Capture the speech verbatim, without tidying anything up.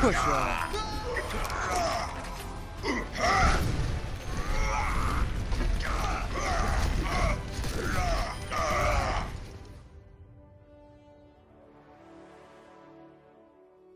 可说了。